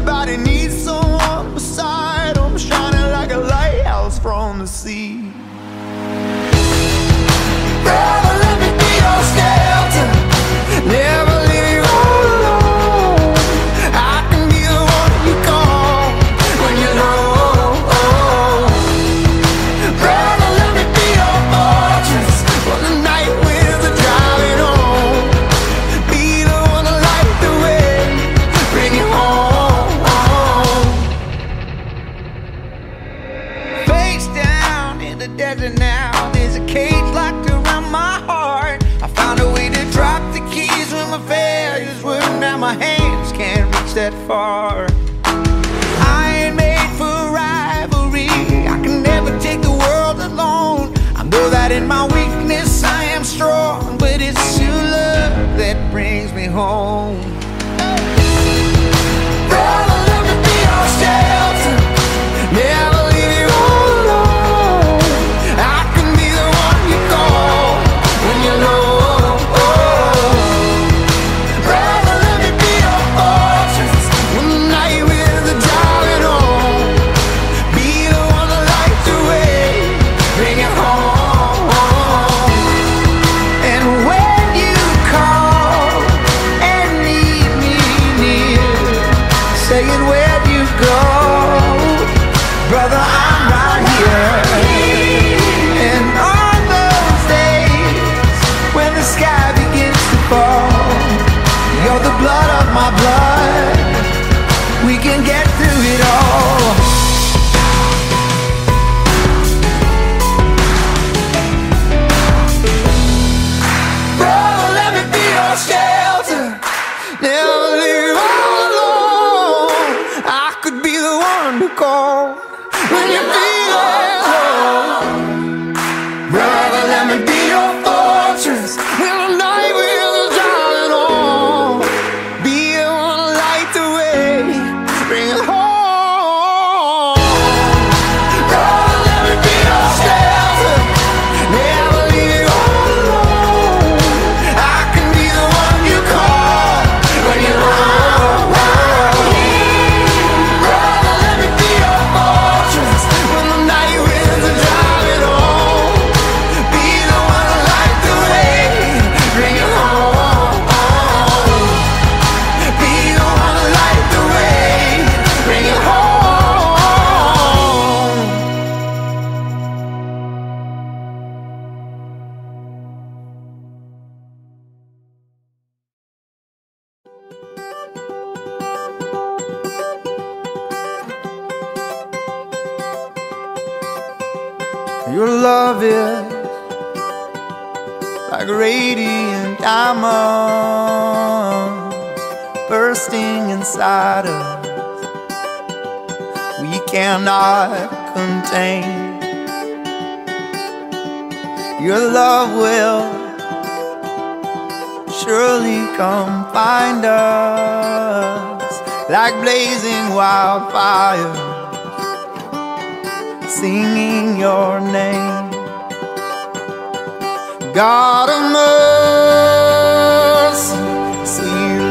Everybody needs someone beside them, shining like a lighthouse from the sea. The desert now, there's a cage locked around my heart. I found a way to drop the keys when my failures were. Now my hands can't reach that far. I ain't made for rivalry, I can never take the world alone. I know that in my weakness I am strong, but it's your love that brings me home. Where'd you go, brother? I'm right here. And on those days when the sky begins to fall, you're the blood of my blood. We can get through it all. Brother, let me be your shelter. Never leave all alone. I could be the one to call when you feel at home. Brother, let me be your fortress in the night with a darling on. Be the one to light the way, bring it home. Brother, let me be your shelter. Never leave you all alone. I can be the one you call when you're home. Brother, let me be your fortress when the night winds are driving on. Be the one to light the way, bring it home. Be the one to light the way, bring it home. Your love is like radiant diamonds bursting inside us. We cannot contain. Your love will surely come find us like blazing wildfire, singing your name. God of mercy, sweet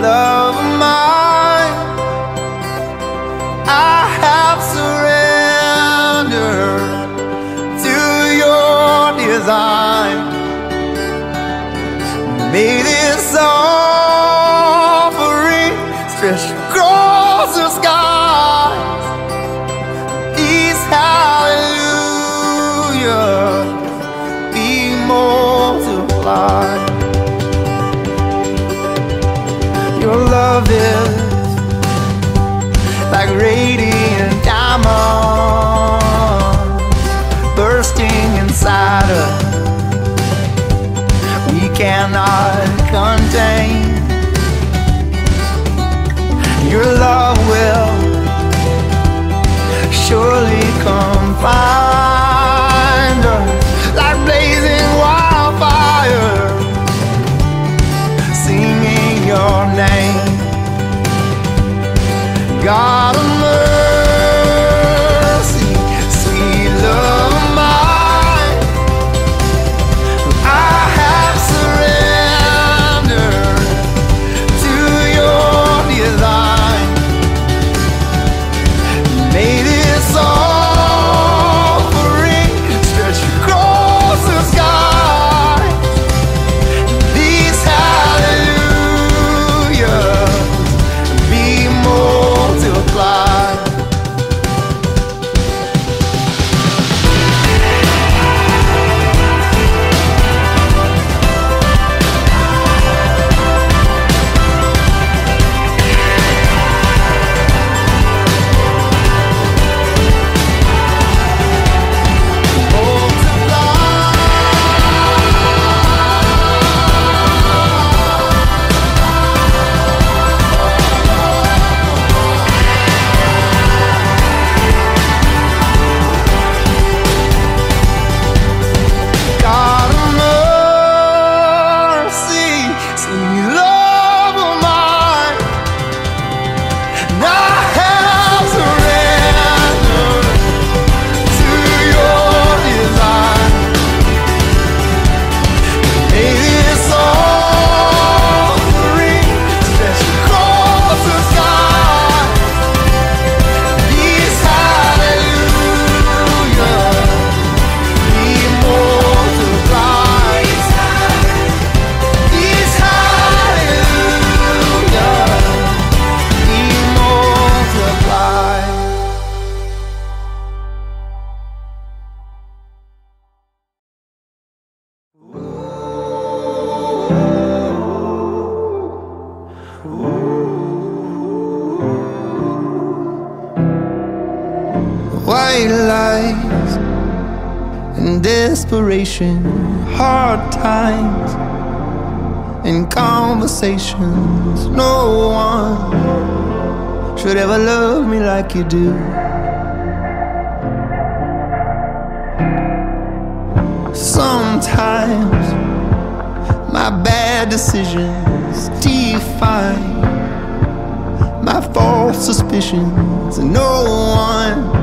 love of mine, I have surrendered to your design. May this offering stretch across the skies. These hallelujah be multiplied. Your love is like radiant diamonds bursting inside us. We cannot contain. Your love will surely come find us like blazing wildfire, singing your name. God of mercy, sweet love of mine, I have surrendered to your design. white lies and desperation, hard times and conversations. No one should ever love me like you do. Sometimes my bad decisions define my false suspicions, and no one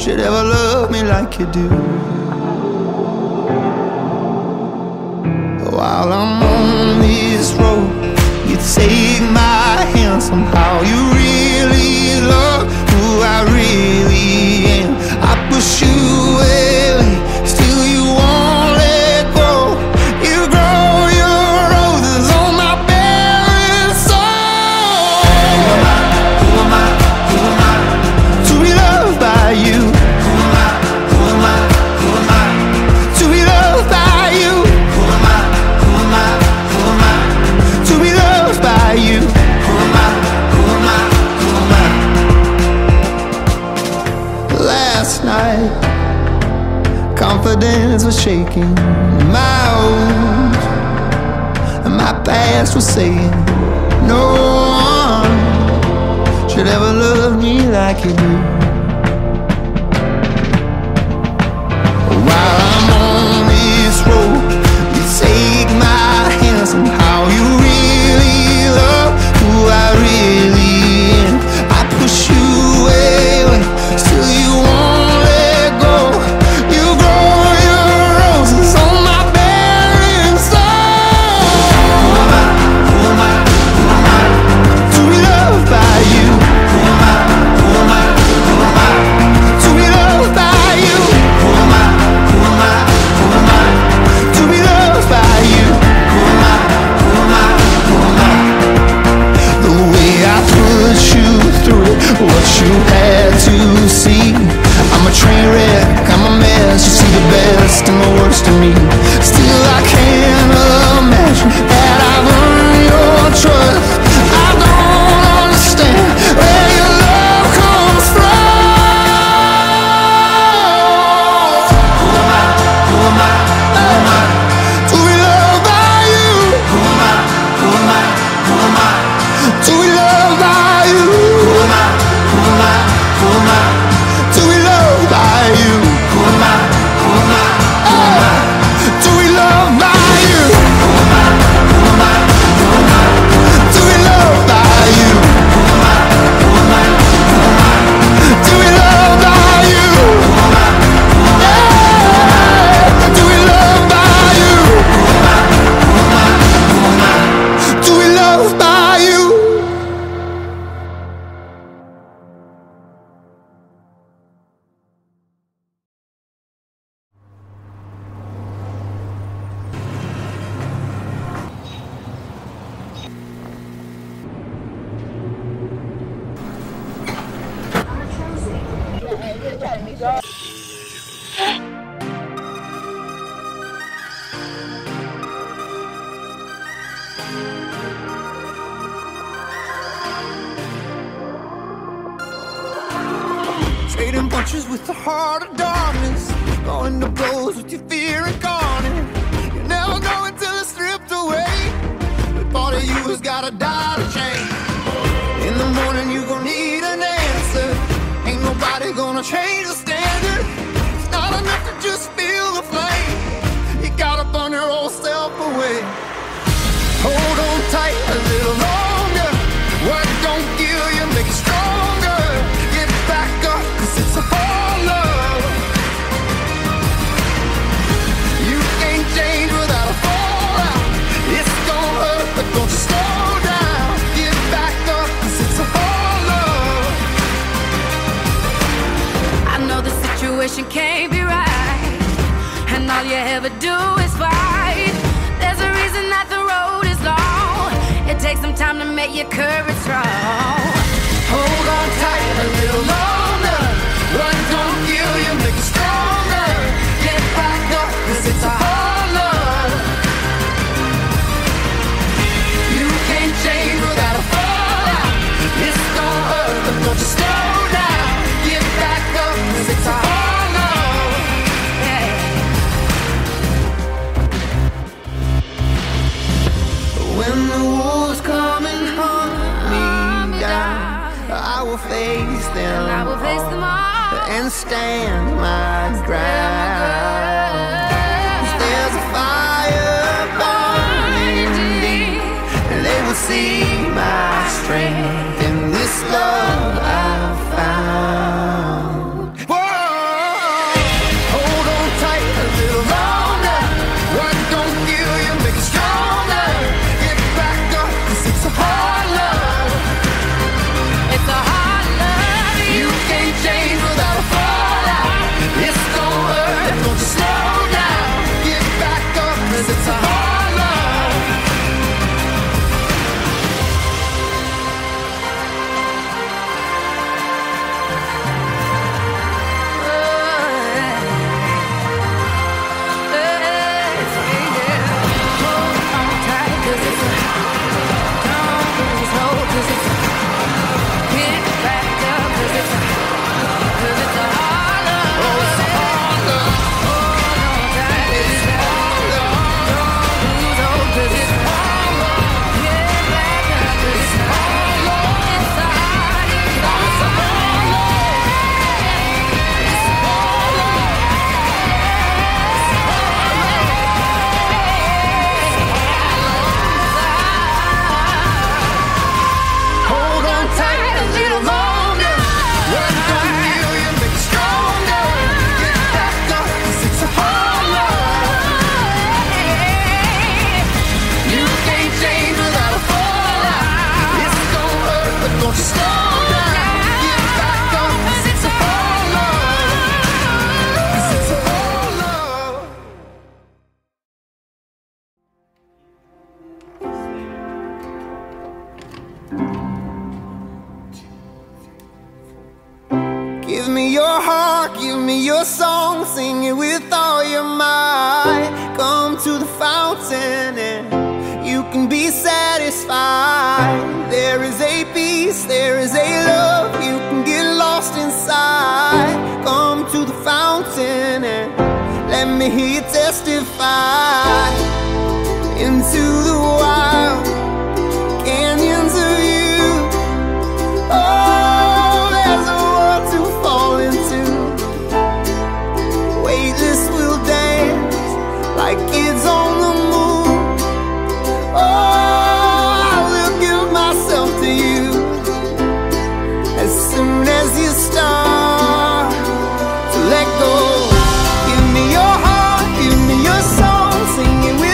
should ever love me like you do. While I'm on this road, you take my hand somehow. You really love who I really am. I push you away. Confidence was shaking, my wounds and my past was saying, no one should ever love me like you do. While I'm on this road, you take my hand somehow. You really love who I really am. I push you away, still you won't. What you had to see, I'm a train wreck, I'm a mess. You see the best and the worst in me. Still I can't imagine that I've earned your trust. I don't understand where your love comes from. Who am I, who am I, who am I, to be loved by you? Who am I, who am I, who am I, to be loved by you? Who am I? Who am I to be loved by you? Who am I? Who am I? Who am I to be loved by you? Who am I? Who am I? Who am I to be loved by you? Who am I? Who am I? Who am I to be loved by you? Who am I? Who am I to be loved by you? Who am I? Who am I? Who am I to be loved by you? Trading punches with the heart of darkness, going to blows with your fear and corner. You're never going till it's stripped away, but part of you has gotta die to change. In the morning you gon' need an answer, ain't nobody gonna change the standard. It's not enough to just feel the flame, you gotta burn your old self away. Hold on tight a little longer, what don't kill you make you stronger. Get back up, cause it's a fall love. You can't change without a fallout. It's gonna hurt, but don't you slow down. Get back up, cause it's a fall love. I know the situation can't be right, and all you ever do is fight. There's a reason that the road is long, it takes some time to make your courage strong. Hold on tight a little longer, what don't kill you make you stronger. Get back up, cause it's a hard love. You can't change without a fallout. It's gonna hurt, but don't you slow down. Get back up. I will face them, and I will face them all, and stand my ground. Cause there's a fire burning in me, and they will see my strength in this love I've found. Whoa, hold on tight a little longer. What don't kill you, make it stronger. Get back up, cause it's a hard love. It's a hard love. You can't change without a fallout. It's gonna hurt, don't you slow down. Get back up, cause it's a hard love. Give me your heart, give me your song, sing it with all your might. Come to the fountain and you can be satisfied. There is a peace, there is a love, you can get lost inside. Come to the fountain and let me hear you testify. Into the wild canyons of you, oh, to let go. Give me your heart, give me your song, sing it with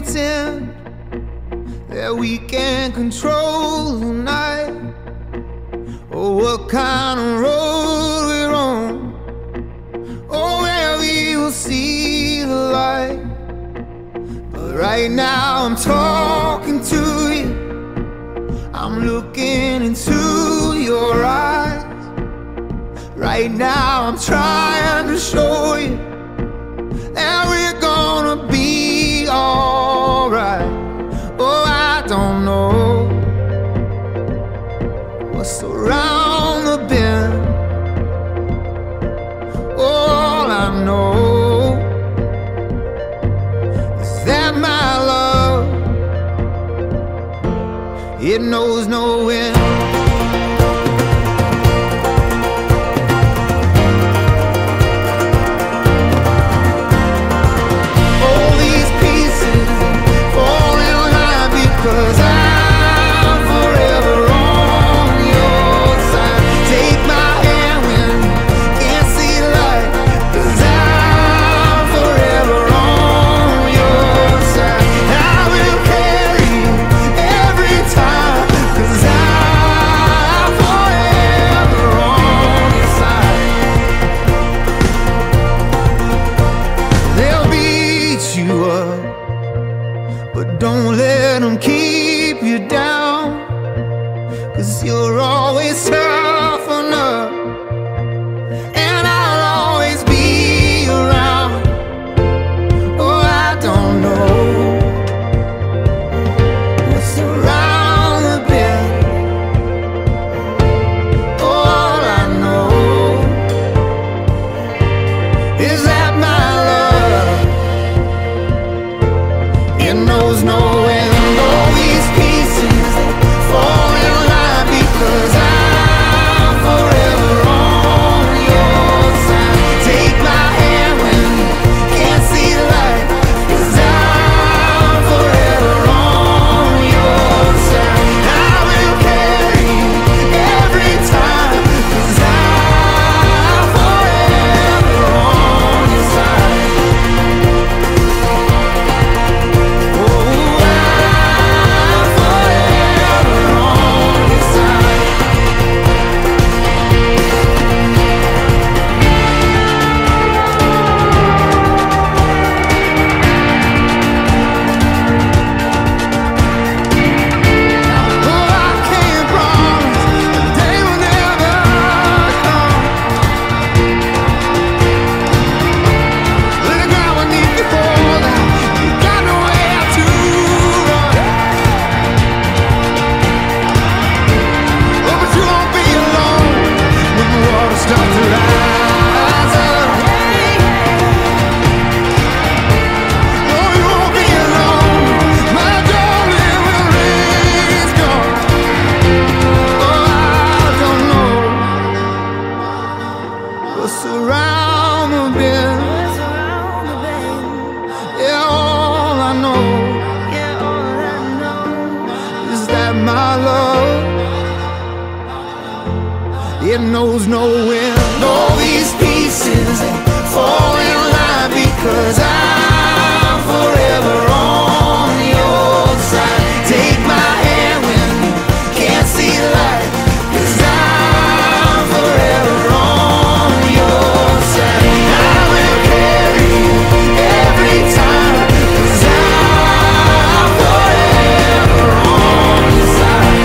pretend that we can control the night, or what kind of road we're on, or where we will see the light. But right now I'm talking to you, I'm looking into your eyes. Right now I'm trying to show you that we're gonna be alright. Oh, I don't know what's around the bend. All I know is that my love, it knows no end. Don't let them keep you down, 'cause you're always tough enough, and I'll always be around. Oh, I don't know what's around the bend. All I know is that my love, it knows no end. All these pieces fall in line because I'm forever on your side. Take my hand when you can't see light, 'cause I'm forever on your side. I will carry you every time, 'cause I'm forever on your side. My love, it knows no end. All these pieces fall in line because I'm forever on your side. Take my hand when you can't see light, 'cause I'm forever on your side. I will carry you every time, 'cause I'm forever on your side.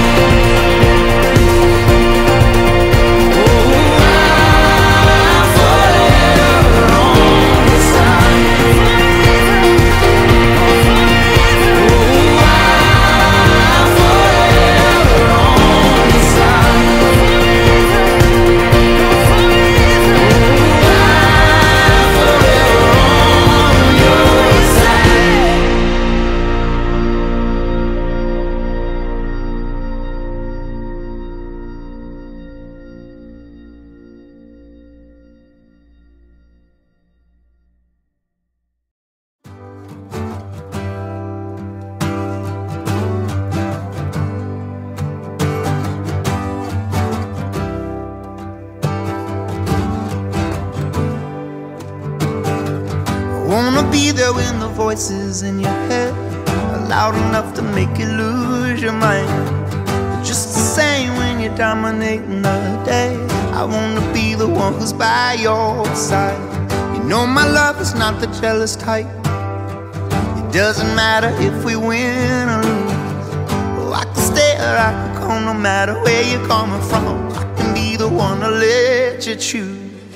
Wanna be there when the voices in your head loud enough to make you lose your mind. Just the same when you're dominating the day, I wanna be the one who's by your side. You know my love is not the jealous type. It doesn't matter if we win or lose. Oh, I can stay or I can go, no matter where you're coming from. I can be the one to let you choose.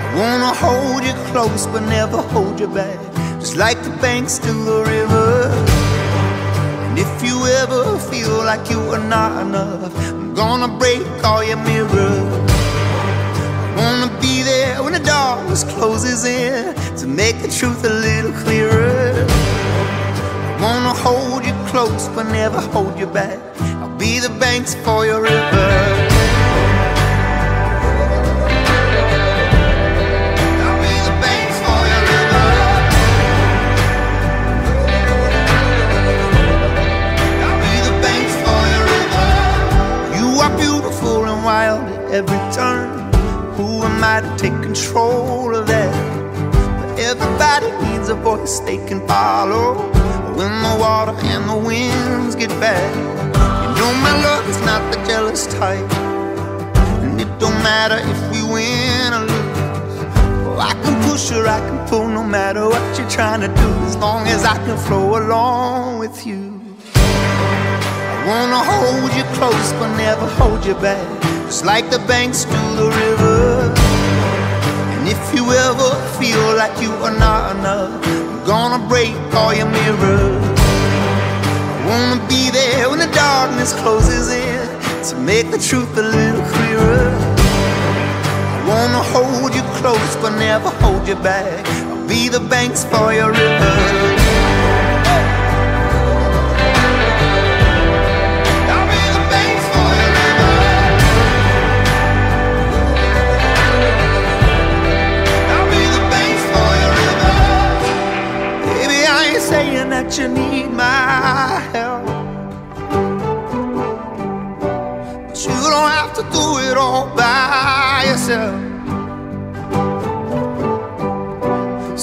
I wanna hold you close but never hold you back, just like the banks to the river. And if you ever feel like you are not enough, I'm gonna break all your mirrors. I wanna be there when the darkness closes in, to make the truth a little clearer. I wanna hold you close but never hold you back, I'll be the banks for your river. Every turn, who am I to take control of that? But everybody needs a voice they can follow when the water and the winds get bad. You know my love is not the jealous type, and it don't matter if we win or lose. Oh, I can push or I can pull, no matter what you're trying to do, as long as I can flow along with you. I wanna hold you close but never hold you back, just like the banks to the river. And if you ever feel like you are not enough, I'm gonna break all your mirrors. I wanna be there when the darkness closes in, to make the truth a little clearer. I wanna hold you close but never hold you back, I'll be the banks for your river. Saying that you need my help, but you don't have to do it all by yourself.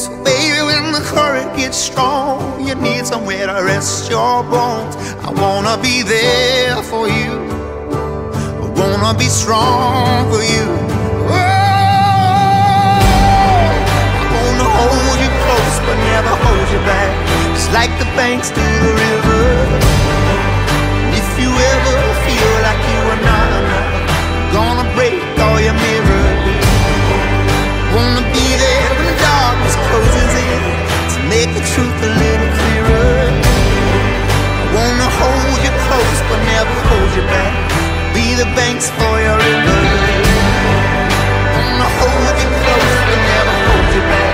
So baby, when the current gets strong, you need somewhere to rest your bones. I wanna be there for you, I wanna be strong for you. Oh, I wanna hold you close but never hold you back, just like the banks to the river. And if you ever feel like you are not enough, I'm gonna break all your mirrors. Wanna be there when the darkness closes in, to make the truth a little clearer. Wanna hold you close but never hold you back, be the banks for your river. Wanna hold you close but never hold you back,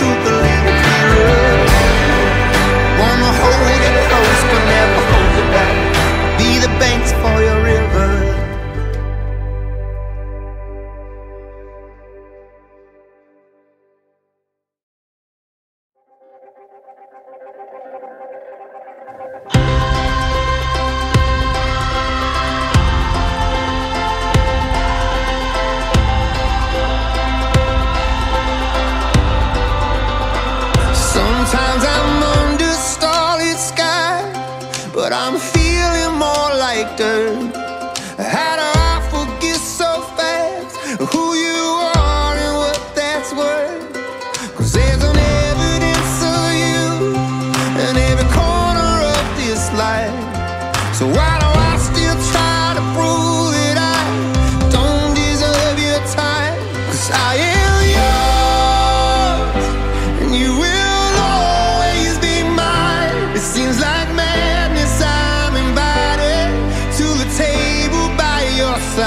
truth a little clearer. Wanna hold it close but never hold it back, be the banks for your river. My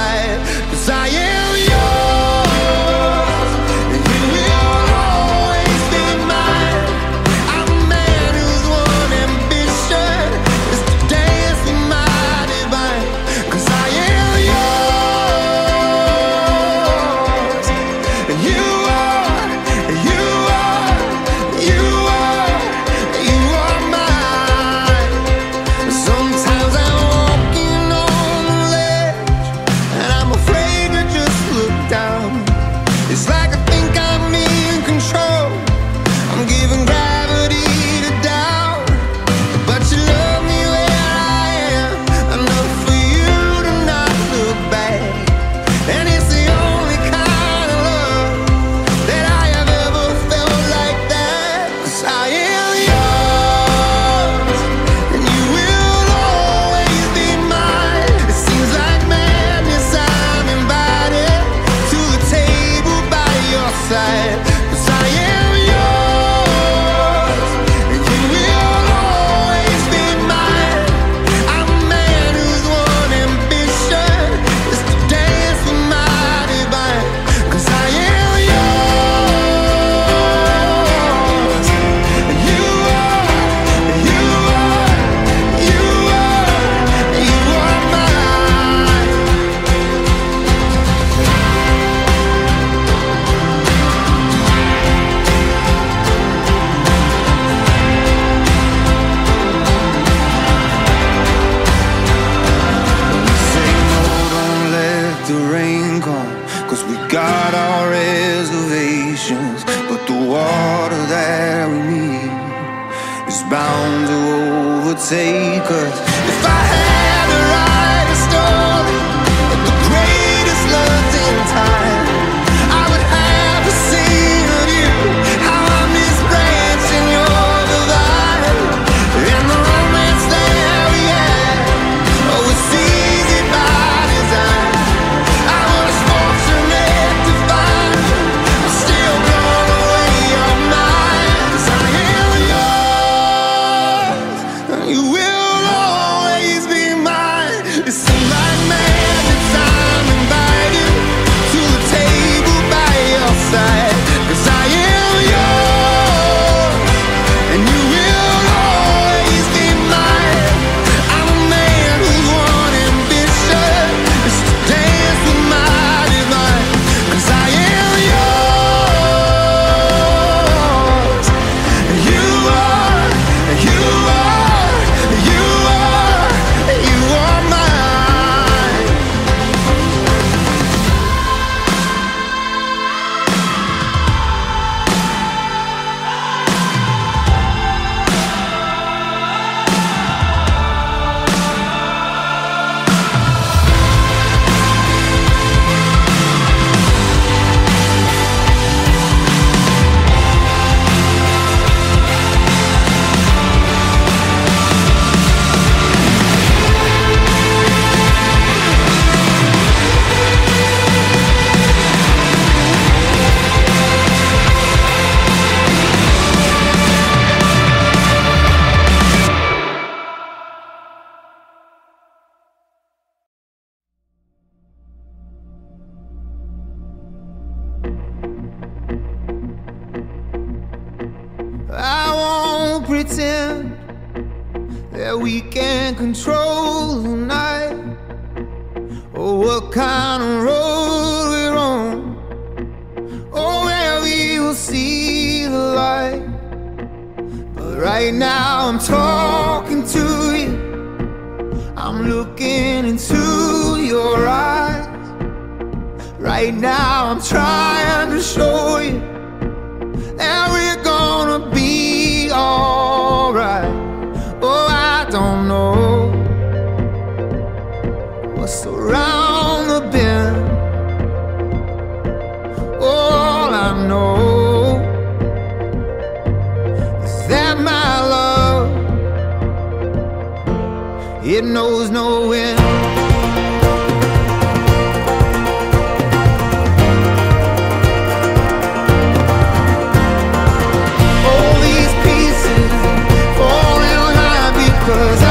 side, 'cause I am yours, and you will always be mine. I'm a man whose one ambition is to dance with my divine, 'cause I am yours, and you are mine. The rain come, 'cause we got our reservations, but the water that we need is bound to overtake us. If I had to write a story of the greatest love in time, I would have to sing of you, how I miss branching your divine, and the romance that we had, oh, it's easy by design. I was fortunate to find I'm still blown away your mind, 'cause I am yours, and you will always be mine. It's in my man that I'm invited to the table by your side, 'cause I am yours, and you will always be mine. I'm a man whose one ambition is to dance with my divine, 'cause I am yours, and you are mine. I won't pretend that we can control the night, or what kind of road we're on, or where we will see the light. But right now I'm talking to you, I'm looking into your eyes. Right now I'm trying to show you that we're gonna be alright. Oh, I don't know what's around the bend. All I know is that my love, it knows no end. Cause I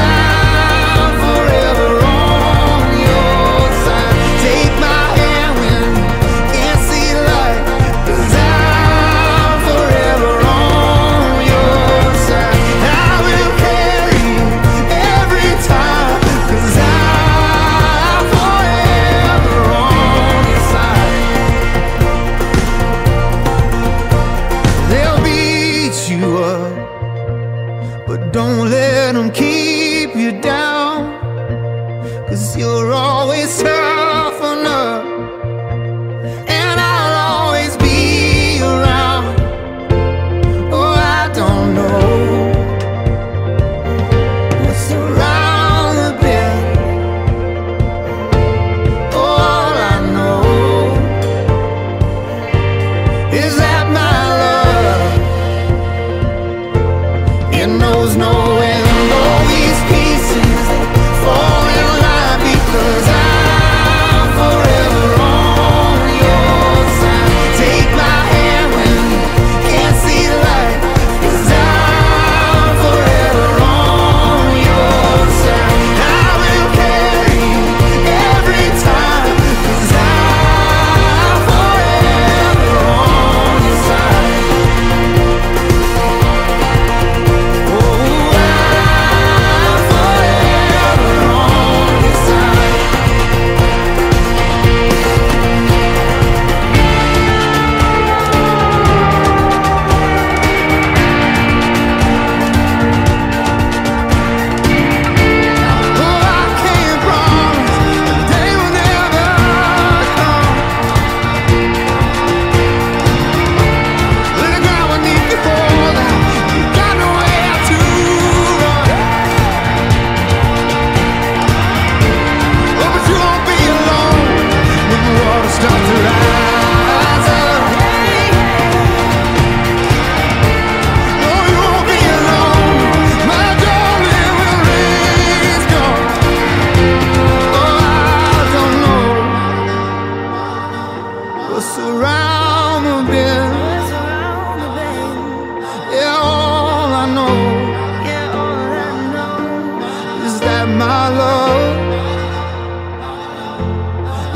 our love,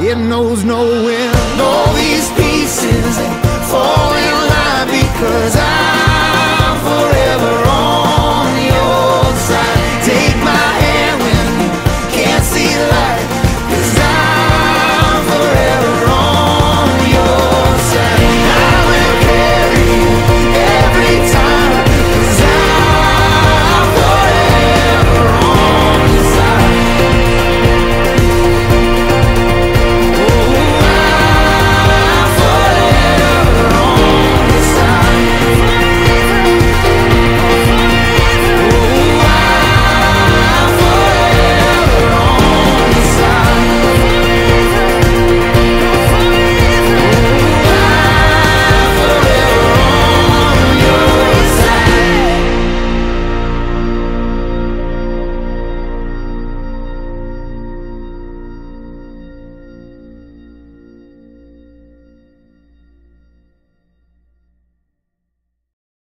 it knows no end. All these pieces